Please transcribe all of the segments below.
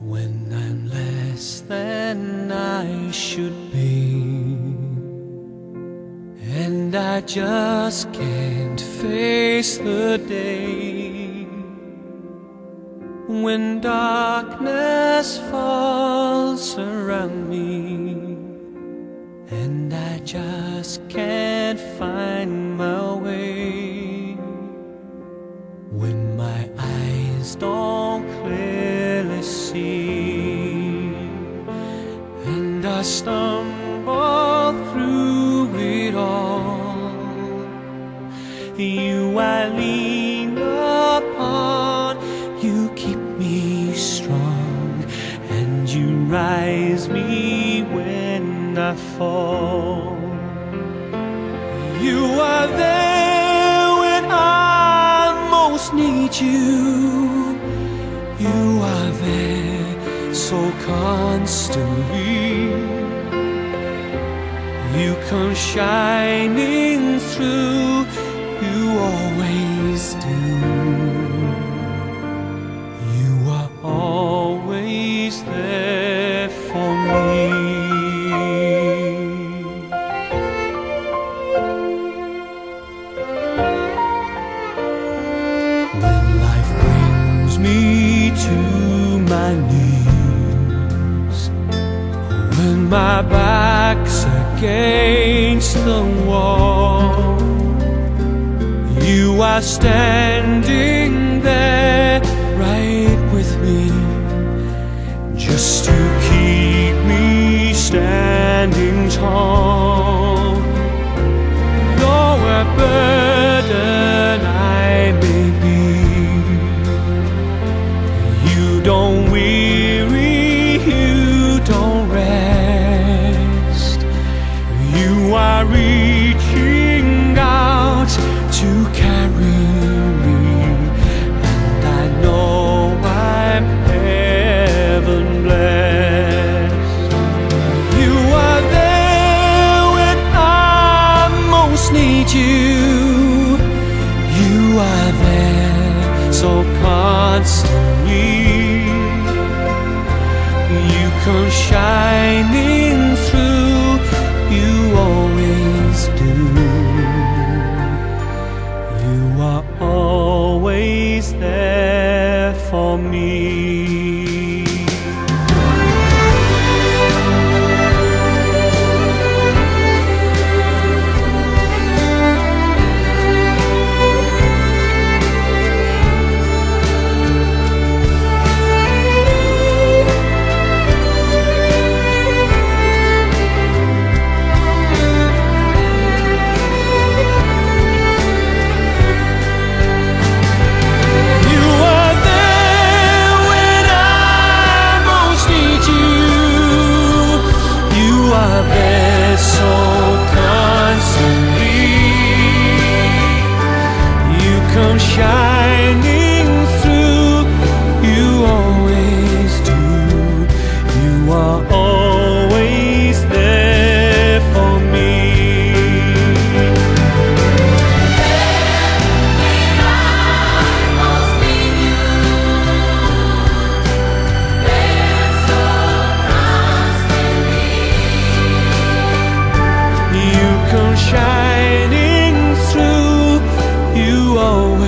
when I'm less than I should be, and I just can't face the day when darkness falls around me, and I just can't find my way. When my eyes don't clearly see, and I stumble through it all, you I lean upon, you keep me strong, and you rise me when I fall. You are there when I most need you. You are there so constantly. You come shining through, you always do. You are always there for me. To my knees, when my back's against the wall, you are standing there right with me, just to keep me standing tall. Though a burden I may be, don't weary, you don't rest. You are reaching out to carry me, and I know I'm heaven blessed. You are there when I most need you. You are there so constantly. You come shining through, you always do. You are always there for me. Shining through, you always do. You are always there for me. When I most need you, there so constantly. You come shining through, you always.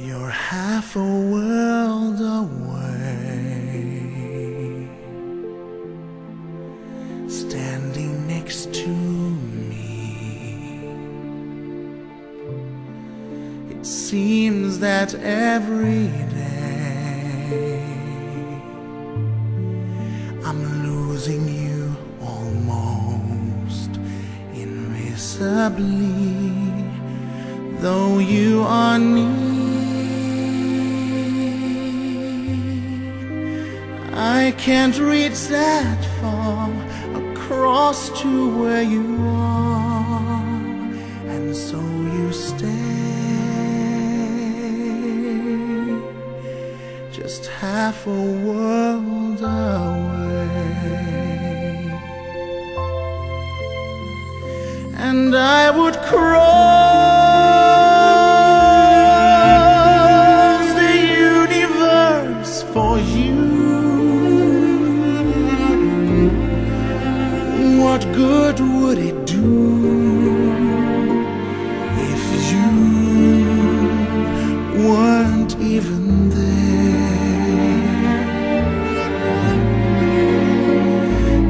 You're half a world away, standing next to me. It seems that every day I'm losing you almost invisibly, though you are near. I can't reach that far across to where you are, and so you stay, just half a world away. And I would cry for you. What good would it do if you weren't even there?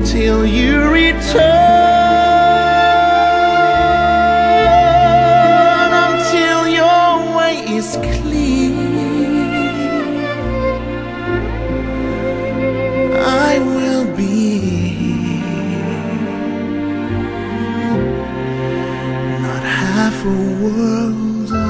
Till you return, until your way is clear, I will be here, not half a world away.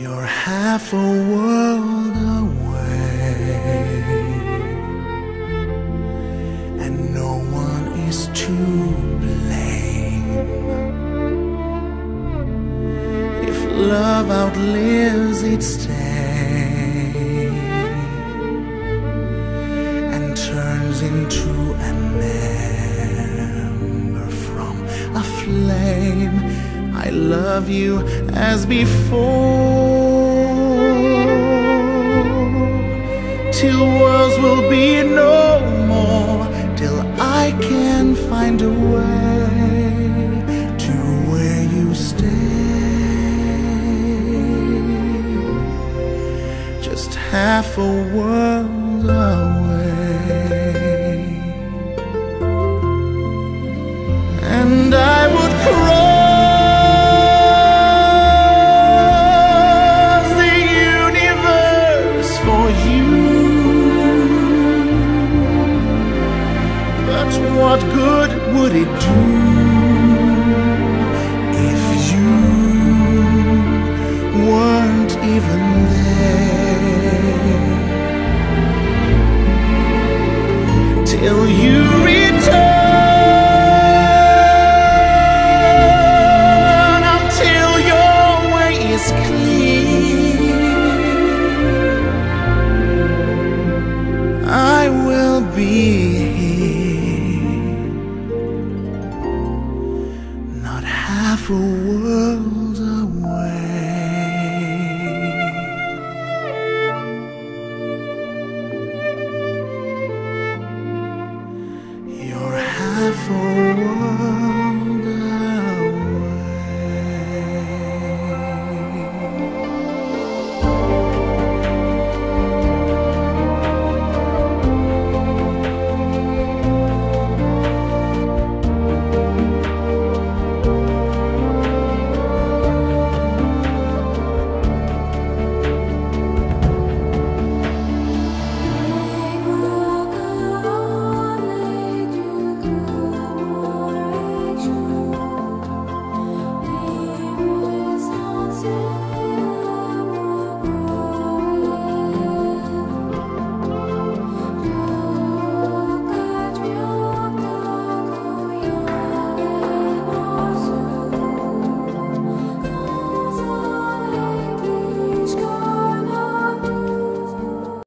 You're half a world away, and no one is to blame if love outlives its stay and turns into an ember from a flame. I love you as before, till worlds will be no more, till I can find a way to where you stay, just half a world away. And I would cross the universe for you, but what good would it do if you weren't even there? Till you